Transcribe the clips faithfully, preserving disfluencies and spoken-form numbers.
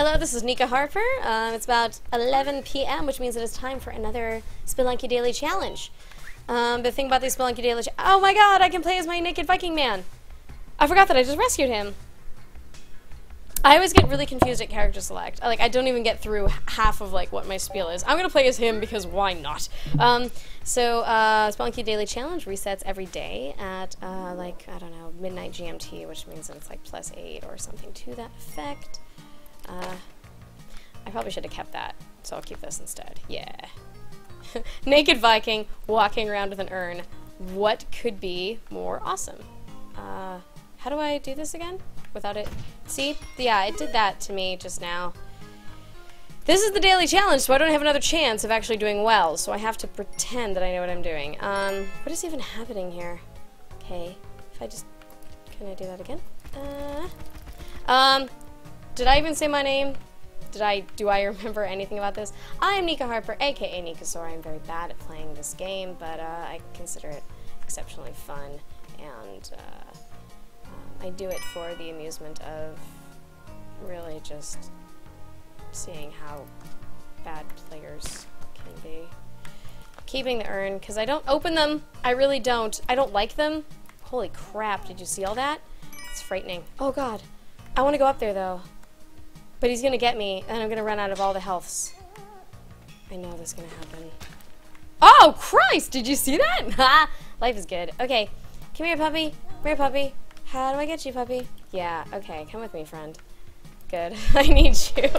Hello, this is Nika Harper. Um, it's about eleven p m, which means it is time for another Spelunky Daily Challenge. Um, the thing about these Spelunky Daily Ch- Oh my god, I can play as my naked Viking man! I forgot that I just rescued him. I always get really confused at character select. Like, I don't even get through half of, like, what my spiel is. I'm gonna play as him because why not? Um, so, uh, Spelunky Daily Challenge resets every day at, uh, like, I don't know, midnight G M T, which means it's, like, plus eight or something to that effect. Uh, I probably should have kept that, so I'll keep this instead. Yeah. Naked Viking walking around with an urn. What could be more awesome? Uh, how do I do this again? Without it? See? Yeah, it did that to me just now. This is the daily challenge, so I don't have another chance of actually doing well, so I have to pretend that I know what I'm doing. Um, what is even happening here? Okay. If I just... Can I do that again? Uh... Um... Did I even say my name? Did I, do I remember anything about this? I'm Nika Harper, aka NikaSaur. I'm very bad at playing this game, but uh, I consider it exceptionally fun, and uh, um, I do it for the amusement of really just seeing how bad players can be. Keeping the urn, because I don't open them. I really don't. I don't like them. Holy crap, did you see all that? It's frightening. Oh god. I want to go up there, though. But he's gonna get me, and I'm gonna run out of all the healths. I know this is gonna happen. Oh, Christ! Did you see that? Ha! Life is good. Okay. Come here, puppy. Come here, puppy. How do I get you, puppy? Yeah, okay. Come with me, friend. Good. I need you.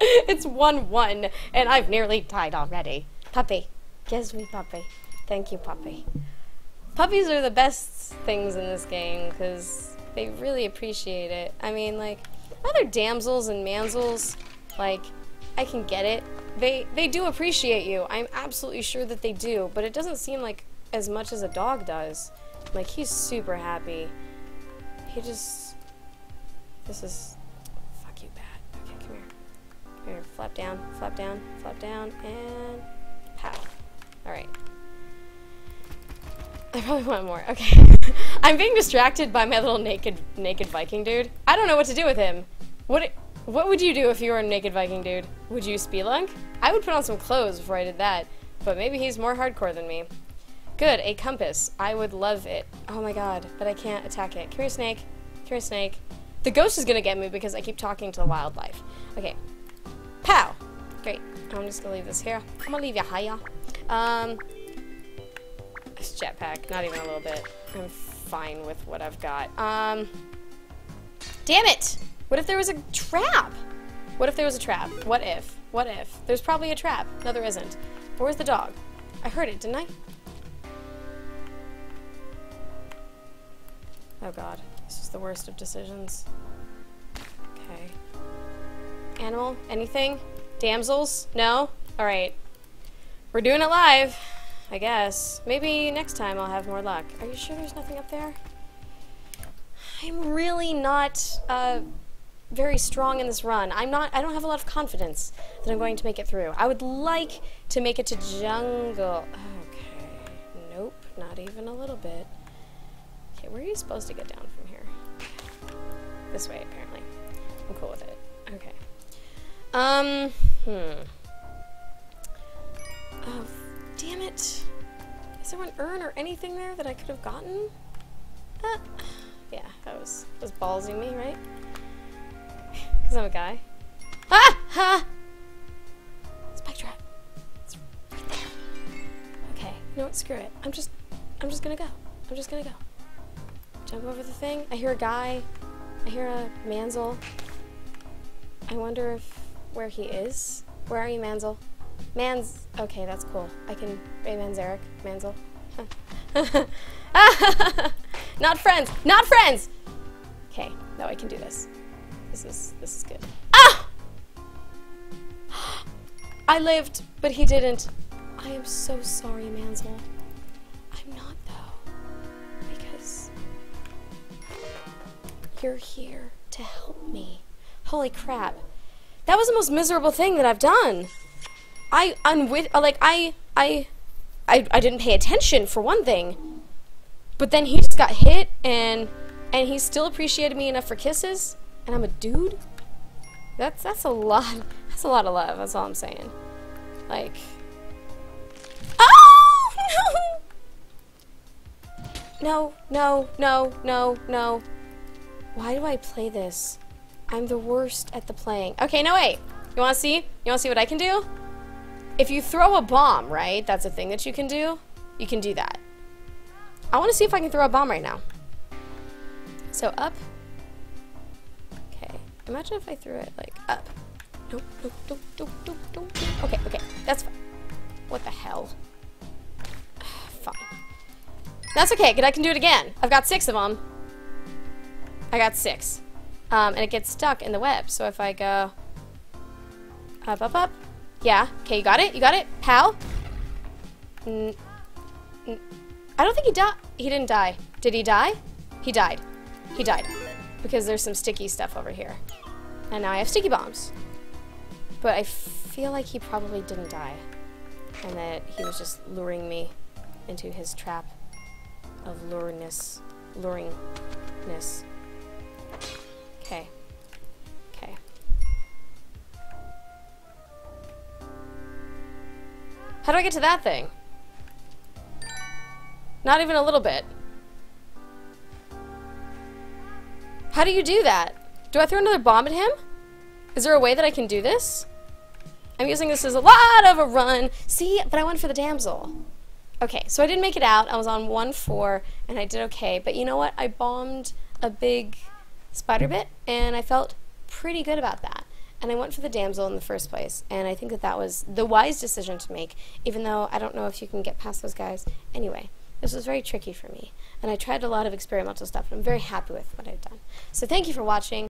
It's one one, and I've nearly died already. Puppy. Gives me puppy. Thank you, puppy. Puppies are the best things in this game, because they really appreciate it. I mean, like... Other damsels and mansels, like, I can get it. They they do appreciate you. I'm absolutely sure that they do, but it doesn't seem like as much as a dog does. Like, he's super happy. He just... This is... Fuck you, bat. Okay, come here. Come here, flap down, flap down, flap down, and... Pow. Alright. I probably want more. Okay. I'm being distracted by my little naked naked Viking dude. I don't know what to do with him. What what would you do if you were a naked Viking dude? Would you spelunk? I would put on some clothes before I did that, but maybe he's more hardcore than me. Good, a compass. I would love it. Oh my god, but I can't attack it. Come here, snake. Come here, snake. The ghost is gonna get me because I keep talking to the wildlife. Okay. Pow! Great. I'm just gonna leave this here. I'm gonna leave you higher. Um... Jetpack, not even a little bit. I'm fine with what I've got. Um, damn it! What if there was a trap? What if there was a trap? What if? What if? There's probably a trap. No, there isn't. Where's the dog? I heard it, didn't I? Oh god, this is the worst of decisions. Okay. Animal? Anything? Damsels? No? Alright. We're doing it live. I guess. Maybe next time I'll have more luck. Are you sure there's nothing up there? I'm really not uh, very strong in this run. I'm not, I don't have a lot of confidence that I'm going to make it through. I would like to make it to jungle. Okay. Nope. Not even a little bit. Okay, where are you supposed to get down from here? This way, apparently. I'm cool with it. Okay. Um, hmm. Oh, damn it! Is there an urn or anything there that I could have gotten? Uh, yeah, that was that was ballsy me, right? Because I'm a guy. Ah! Ha! Spike trap. It's right there. Okay. You know what? Screw it. I'm just I'm just gonna go. I'm just gonna go. Jump over the thing. I hear a guy. I hear a Manzel. I wonder if where he is. Where are you, Manzel? Mans... Okay, that's cool. I can... Rayman's Eric. Manzel. Not friends! Not friends! Okay, now I can do this. This is... This is good. Ah! I lived, but he didn't. I am so sorry, Manzel. I'm not, though. Because... You're here to help me. Holy crap. That was the most miserable thing that I've done. I unwit- like, I, I, I, I didn't pay attention, for one thing. But then he just got hit, and, and he still appreciated me enough for kisses, and I'm a dude? That's that's a lot. That's a lot of love. That's all I'm saying. Like. Oh no! No! No! No! No! No! Why do I play this? I'm the worst at the playing. Okay, no wait. You want to see? You want to see what I can do? If you throw a bomb, right? That's a thing that you can do. You can do that. I want to see if I can throw a bomb right now. So up. Okay. Imagine if I threw it like up. No, no, no, no, no, no. Okay, okay. That's fine. What the hell? Fine. That's okay. I can do it again. I've got six of them. I got six. Um, and it gets stuck in the web. So if I go up, up, up. Yeah. Okay, you got it? You got it? How? N n I don't think he died. He didn't die. Did he die? He died. He died. Because there's some sticky stuff over here. And now I have sticky bombs. But I feel like he probably didn't die. And that he was just luring me into his trap of luringness. Luringness. Okay. Okay. How do I get to that thing? Not even a little bit. How do you do that? Do I throw another bomb at him? Is there a way that I can do this? I'm using this as a lot of a run. See, but I went for the damsel. Okay, so I didn't make it out. I was on one four, and I did okay. But you know what? I bombed a big spider bit, and I felt pretty good about that. And I went for the damsel in the first place, and I think that that was the wise decision to make, even though I don't know if you can get past those guys. Anyway, this was very tricky for me, and I tried a lot of experimental stuff, and I'm very happy with what I've done. So thank you for watching.